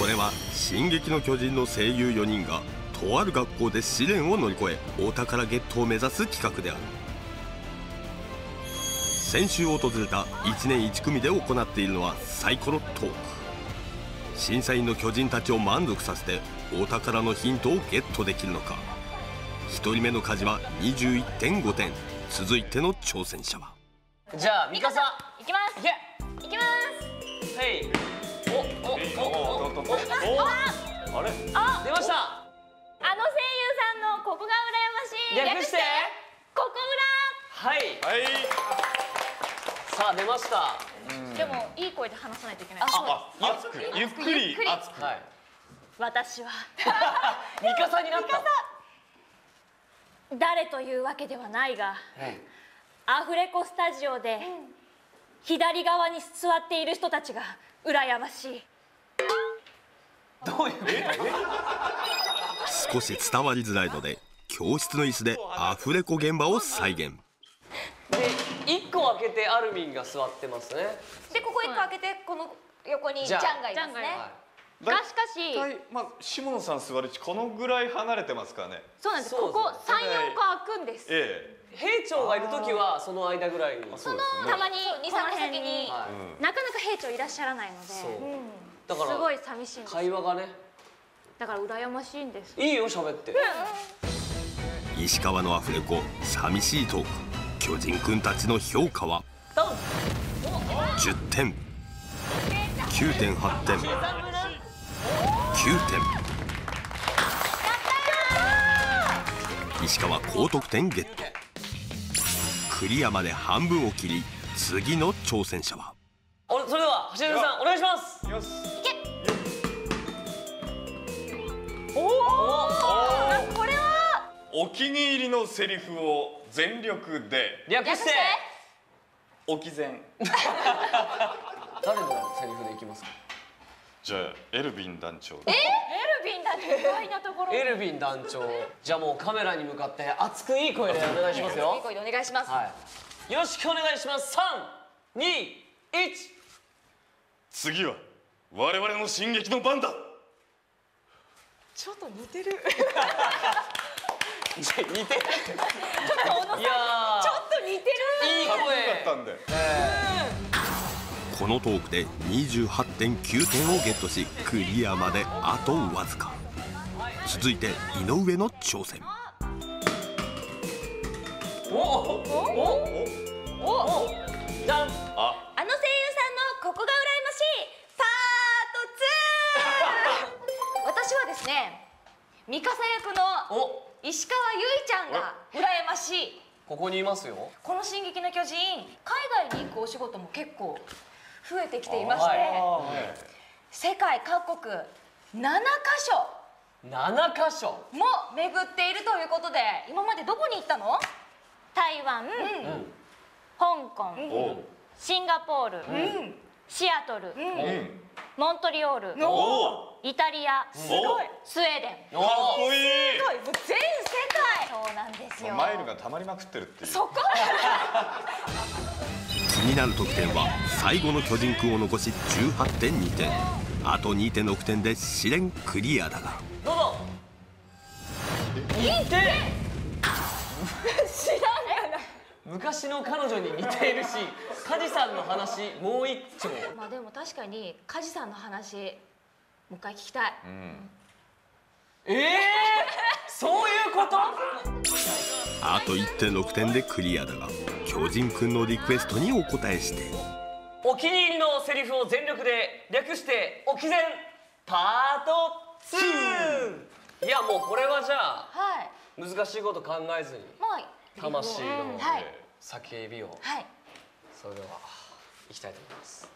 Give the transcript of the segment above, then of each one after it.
これは「進撃の巨人」の声優4人がとある学校で試練を乗り越えお宝ゲットを目指す企画である。先週訪れた1年1組で行っているのはサイコロトーク。審査員の巨人たちを満足させてお宝のヒントをゲットできるのか。1人目の梶は 21.5 点。続いての挑戦者は、じゃあミカサいきます。いきます。はい。おあれ出ました。あの声優さんのここが羨ましい、略してここ裏。はい。さあ出ました。でもいい声で話さないといけない。熱くゆっくり熱く。私はミカサになった。誰というわけではないが、アフレコスタジオで左側に座っている人たちが羨ましい。どういう少し伝わりづらいので、教室の椅子でアフレコ現場を再現。で、1個開けてアルミンが座ってますね。で、ここ1個開けてこの横にジャンがいますね。がしかし、まあ下野さん座る位置このぐらい離れてますからね。そうなんです。ここ3、4個開くんです。兵長がいるときはその間ぐらいに。そのたまに2、3個先に。なかなか兵長いらっしゃらないので。だからすごい寂しいんです。会話がね。だから羨ましいんです。いいよ喋って。石川のアフレコ寂しいトーク。巨人くんたちの評価は10点、9.8 点。9点。石川高得点ゲット。クリアまで半分を切り、次の挑戦者は、それでは橋田さんお願いします。よしいけ。おおこれはお気に入りのセリフを全力で、略しておきぜん。誰のセリフでいきますか。じゃあエルヴィン団長。エルヴィン団長、意外なところ。エルヴィン団長。じゃあもうカメラに向かって熱くいい声でお願いしますよ。いい声でお願いします。はい。よろしくお願いします。3、2、1。次は我々の進撃の番だ。ちょっと似てる。似てる。ちょっと小野さん。いやちょっと似てる。いい声だったんで。このトークで 28.9 点をゲットし、クリアまであとわずか。続いて井上の挑戦。おおおおじゃん。あの声優さんのここが羨ましいパート 2。 私はですね、ミカサ役の石川由依ちゃんが羨ましい。ここにいますよ。この「進撃の巨人」海外に行くお仕事も結構増えてきていまして、世界各国7カ所も巡っているということで、今までどこに行ったの？台湾、香港、シンガポール、シアトル、モントリオール、イタリア、すごい、スウェーデン、かっこいい、すごい、もう全世界。そうなんですよ。マイルが溜まりまくってるっていう。そこ。気になる得点は最後の巨人くんを残し 18.2 点。あと 2.6 点で試練クリアだが。どうぞ。2点。知らない。昔の彼女に似ているし、梶さんの話もう一丁。まあでも確かに梶さんの話もう一回聞きたい。そういうこと？あと 1.6 点でクリアだが、巨人くんのリクエストにお答えして、お気に入りのセリフを全力で、略しておきぜんパート 2。 いやもうこれはじゃあ、難しいこと考えずに魂の叫びを、それではいきたいと思います。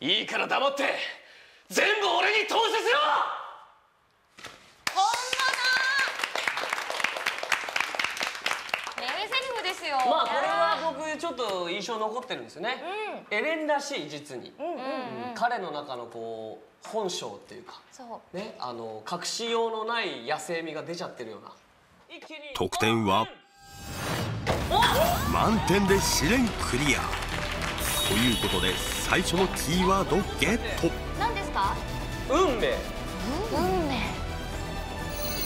いいから黙って全部俺に投資しろ。まあこれは僕ちょっと印象残ってるんですよね。エレンらしい、実に彼の中のこう本性っていうかね、隠しようのない野生味が出ちゃってるような。得点は満点で試練クリアということで、最初のキーワードゲット。何ですか？運命。運命。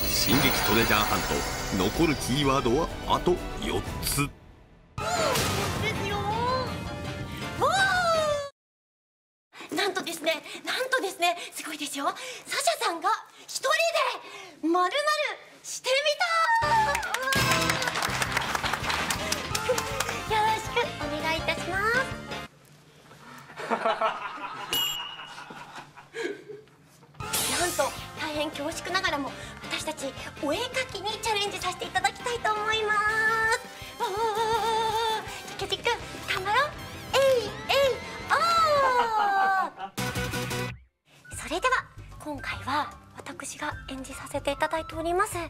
進撃トレジャーハント、残るキーワードはあと4つ。なんとですね、なんとですね、すごいですよ。サシャさんが一人でまるまるしてみた。なんと大変恐縮ながらも私たちお絵かきにチャレンジさせていただきたいと思います。じゃあ、梶君頑張ろう。えいえいおーそれでは今回は私が演じさせていただいておりますサ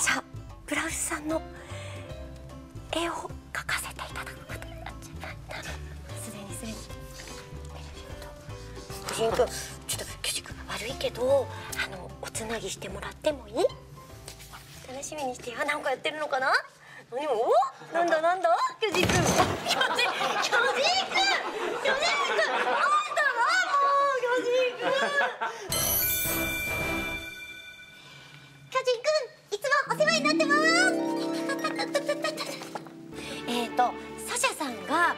シャ・ブラウスさんの絵を描かせていただくことになっちゃった。すでにちょっと梶君悪いけどおつなぎしてもらってもいい？楽しみにしてよ。なんかやってるのかな？何もお？なんだ？梶君。梶君。あんたはもう梶君。いつもお世話になってます。サシャさんが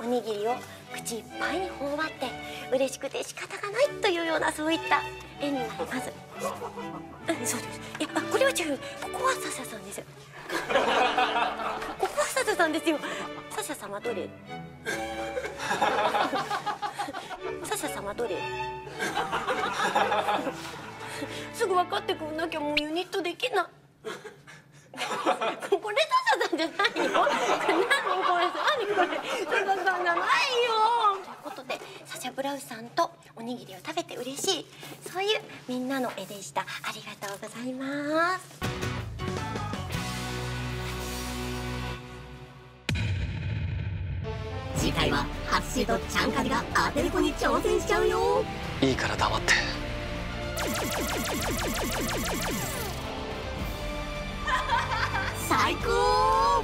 おにぎりを口いっぱいに頬張って嬉しくて仕方がないというようなそういった絵になります。そうです。いや、これは違う。ここはサシャさんですよ。ここはサシャさんですよ。サシャ様どれ？サシャ様どれ？すぐ分かってくんなきゃもうユニットできない。これサシャさんじゃないよ。何これサシャさんじゃないよ。ということでサシャ・ブラウスさんとおにぎりを食べて嬉しい、そういうみんなの絵でした。ありがとうございます。次回は初シートちゃんカジがアテレコに挑戦しちゃうよ。いいから黙って。最高！